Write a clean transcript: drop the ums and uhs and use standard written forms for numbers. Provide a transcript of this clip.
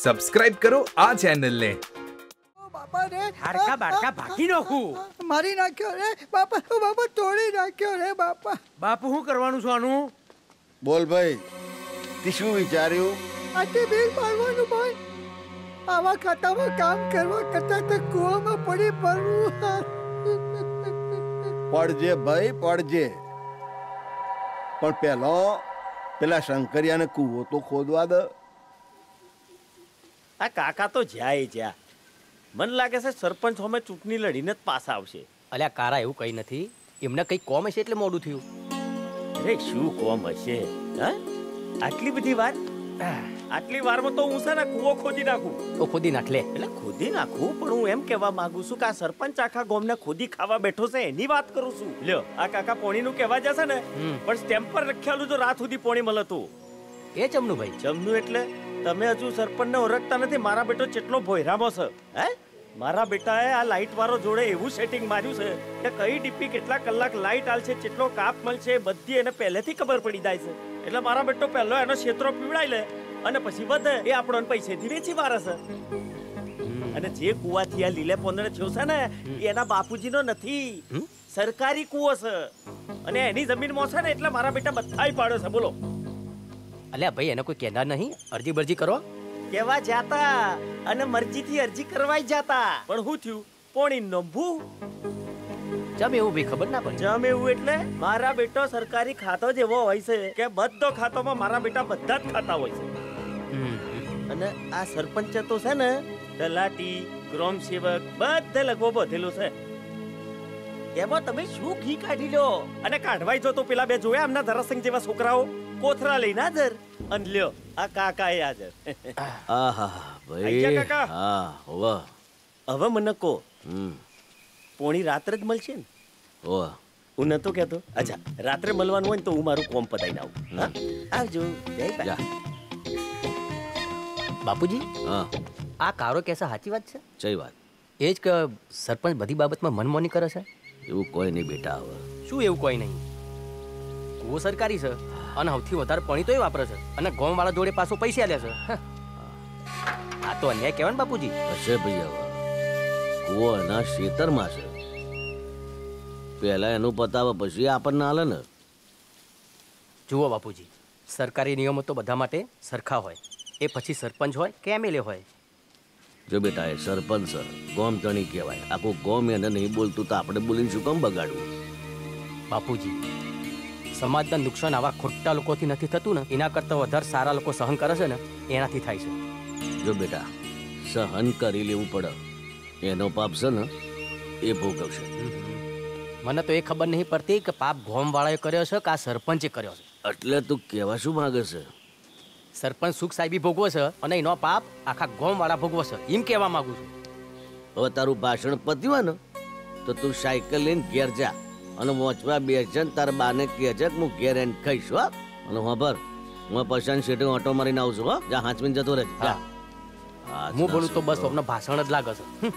Subscribe કરો આ channel ને। બાપા રે હાડકા બાડકા ભાગી નાખું, મારી નાખ્યો રે બાપા, બાપા તોડી નાખ્યો રે બાપા। બાપુ શું કરવાનું છે આનું? બોલ ભાઈ, તે શું વિચાર્યું? આતે બિલ પાડવાનું ભાઈ, આવા ખાતામાં કામ કરવા કરતા તો કૂવામાં પડી પડવું। પડજે ભાઈ પડજે, પણ પેલો પેલા શંકરિયાને કૂવો તો ખોદવા દે। આ કાકા તો જાય જ્યાં मन लगे से सरपंच होमे चूंटणी लड़ीने पास आवशे। अल्या कारा एवुं कई नथी, एमने कई कोम हशे एटले मोडुं थयुं। अरे शुं कोम हशे? हां आटली बधी वार, आटली वारमां तो हुं सारा कूवो खोदी नाखुं। तो खोदी नाखले एटले खोदी नाखुं, पण हुं एम कहेवा मांगु छुं के आ सरपंच आखा गामने खोदी खावा बेठो छे एनी वात करूं छुं। ल्यो आ काका पोणीनुं कहेवा जशे ने, पण स्टेम्प पर लखेलुं जो रात सुधी पोणी मळतुं ए चमनु भाई। चमनु एटले તમે હજુ સરપંચને ઓળખતા નથી? મારા બેટો કેટલો ભોયરામો છે હે? મારા બેટાએ આ લાઈટ વાળો જોડે એવું સેટિંગ માર્યું છે કે કઈ ડીપી કેટલા કલાક લાઈટ આલશે, કેટલો કાપ મળશે, બધી એને પહેલેથી ખબર પડી જાય છે। એટલે મારા બેટો પહેલો એનો ક્ષેત્રો પીવડાઈ લે અને પછી વધે એ આપણો પૈસેથી વેચી વારે છે। અને જે કુવાથી આ લીલે પોંદણે થયો છે ને એ એના બાપુજીનો નથી, સરકારી કુવો છે અને એની જમીનમાં છે ને, એટલે મારા બેટા બધાય પાડ્યો છે। બોલો અલ્યા ભાઈ, એને કોઈ કહેનાર નહીં, અરજી બરજી કરો કેવા જાતા અને મરજીથી અરજી કરવાય જાતા, પણ હું થયું પોણી નંભુ। જમ એવું ભી ખબર ના પડી? જમ એવું એટલે મારા બેટો સરકારી ખાતો જેવો હોય છે કે બધો ખાતોમાં મારા બેટા બધા જ ખાતા હોય છે। અને આ સરપંચ તો છે ને, તલાટી, ગ્રામ સેવક બધે લગભગ બધેલું છે। એમાં તમે શું ઘી કાઢી લો અને કાઢવાય જો તો પેલા બે જોયા એમના ધરાસિંહ જેવા છોકરાઓ કોથરા લઈને હાજર, અન લ્યો આ કાકા એ હાજર। આહા ભાઈ કાકા, હા હોવા હવે મને કો, પોણી રાત્રે જ મળશે ને? હોવા હું નતો કહેતો, અચ્છા રાત્રે મળવાનું હોય ને તો હું મારું કોમ પતાઈને આવું। હા આવજો, જય બાય। બાપુજી હા, આ કારો કેસા સાચી વાત છે? જય વાત એ જ કે સરપંચ બધી બાબતમાં મનમોની કરે છે? એવું કોઈ નહીં બેટા, હવે શું એવું કોઈ નહીં, કૂવો સરકારી છે અને સૌથી વધારે પાણી તો એ વાપરે છે અને ગામવાળા જોડે પાછો પૈસા લે છે। આ તો અન્યાય કહેવાય ને બાપુજી? હશે ભાઈ, હવે કૂવો એના ખેતરમાં છે, પહેલા એનું પતાવે પછી આપણને હાલે ને। જુઓ બાપુજી, સરકારી નિયમો તો બધા માટે સરખા હોય, એ પછી સરપંચ હોય કે એમએલએ હોય। જો બેટા એ સરપંચ સર ગોમ ધણી કહેવાય, આખું ગોમ એને નહીં બોલતું તો આપણે બોલીને શું કામ બગાડવું? બાપુજી, સમાજના નુકસાન આવા ખોટા લોકોથી નથી થતું ને, એના કરતાં વધારે સારા લોકો સહન કરે છે ને એનાથી થાય છે। જો બેટા સહન કરી લેવું પડે, એનો પાપ છે ને એ ભોગવશે। મને તો એ ખબર નહીં પડતી કે પાપ ગોમવાળાએ કર્યો છે કે આ સરપંચે કર્યો છે। એટલે તું કહેવા શું માગે છે? સરપંચ સુખ સાહેબી ભોગવો છે અને એનો પાપ આખા ગોમવાળા ભોગવો છે, એમ કહેવા માંગુ છું। હવે તારું ભાષણ પત્યું ને તો તું સાયકલ લઈને ઘેર જા અને વાંચવા બેસજે ને તારા બાને કહેજે હું ઘેર એને કહીશ હો, અને હોભર હું પશાન શેઠે ઓટો મારીને આવું છું હો, જા હાંચવીને જતો રહેજે। હા હું બોલું તો બસ તમને ભાષણ જ લાગે છે।